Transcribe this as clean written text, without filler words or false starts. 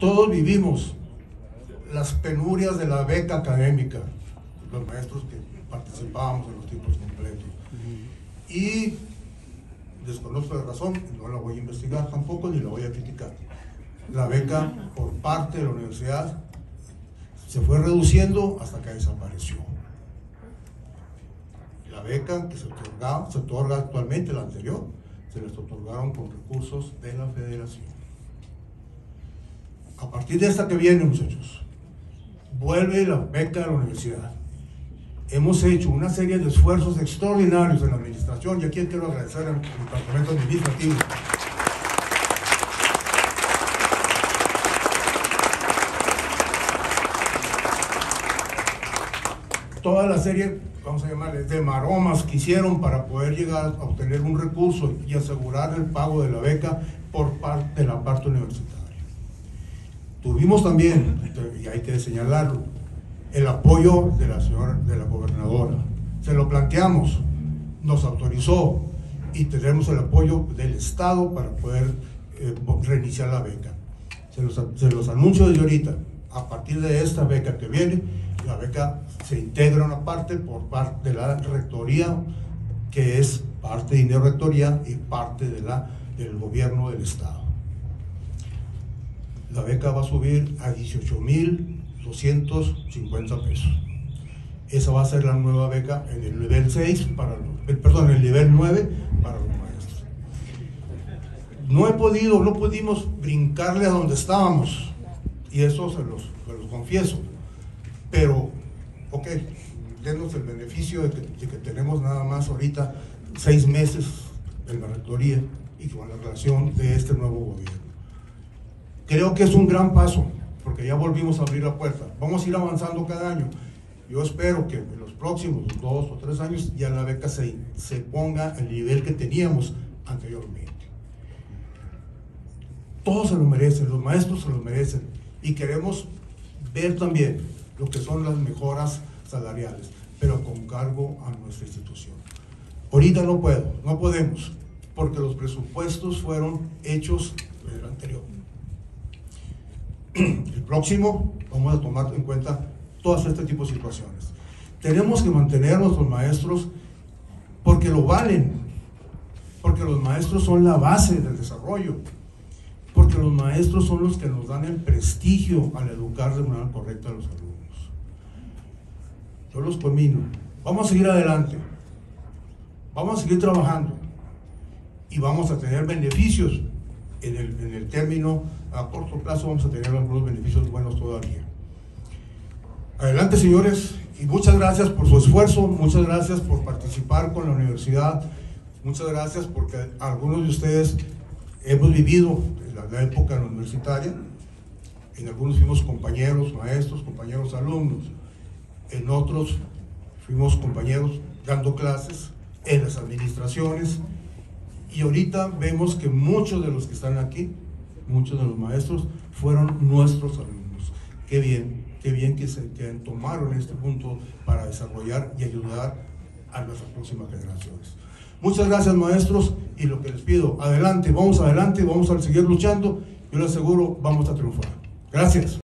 Todos vivimos las penurias de la beca académica, los maestros que participábamos en los tiempos completos. Y desconozco la razón, no la voy a investigar tampoco ni la voy a criticar. La beca por parte de la universidad se fue reduciendo hasta que desapareció. La beca que se otorga actualmente, la anterior, se les otorgaron con recursos de la federación. A partir de esta que viene, muchachos, vuelve la beca de la universidad. Hemos hecho una serie de esfuerzos extraordinarios en la administración y aquí quiero agradecer al Departamento Administrativo. Toda la serie, vamos a llamarle, de maromas que hicieron para poder llegar a obtener un recurso y asegurar el pago de la beca por parte de la parte universitaria. Tuvimos también, y hay que señalarlo, el apoyo de la señora, de la gobernadora. Se lo planteamos, nos autorizó y tenemos el apoyo del Estado para poder reiniciar la beca. Se los anuncio desde ahorita, a partir de esta beca que viene, la beca se integra una parte por parte de la rectoría, que es parte de dinero rectoría y parte de del gobierno del Estado. La beca va a subir a 18,250 pesos. Esa va a ser la nueva beca en el nivel 6 para los, perdón, el nivel 9 para los maestros. No pudimos brincarle a donde estábamos, y eso se los confieso, pero ok, denos el beneficio de que tenemos nada más ahorita 6 meses en la rectoría y con la relación de este nuevo gobierno. Creo que es un gran paso, porque ya volvimos a abrir la puerta. Vamos a ir avanzando cada año. Yo espero que en los próximos 2 o 3 años ya la beca se ponga al nivel que teníamos anteriormente. Todos se lo merecen, los maestros se lo merecen, y queremos ver también lo que son las mejoras salariales, pero con cargo a nuestra institución. Ahorita no podemos, porque los presupuestos fueron hechos del anterior. El próximo vamos a tomar en cuenta todas este tipo de situaciones. Tenemos que mantener a nuestros maestros porque lo valen, porque los maestros son la base del desarrollo, porque los maestros son los que nos dan el prestigio al educar de manera correcta a los alumnos. Yo los conmino, vamos a seguir adelante, vamos a seguir trabajando y vamos a tener beneficios. En el término a corto plazo vamos a tener algunos beneficios buenos todavía. Adelante, señores, y muchas gracias por su esfuerzo, muchas gracias por participar con la universidad, muchas gracias porque algunos de ustedes hemos vivido la época universitaria, en algunos fuimos compañeros maestros, compañeros alumnos, en otros fuimos compañeros dando clases en las administraciones. Y ahorita vemos que muchos de los que están aquí, muchos de los maestros, fueron nuestros alumnos. Qué bien que tomaron este punto para desarrollar y ayudar a nuestras próximas generaciones. Muchas gracias, maestros, y lo que les pido, adelante, vamos a seguir luchando. Yo les aseguro, vamos a triunfar. Gracias.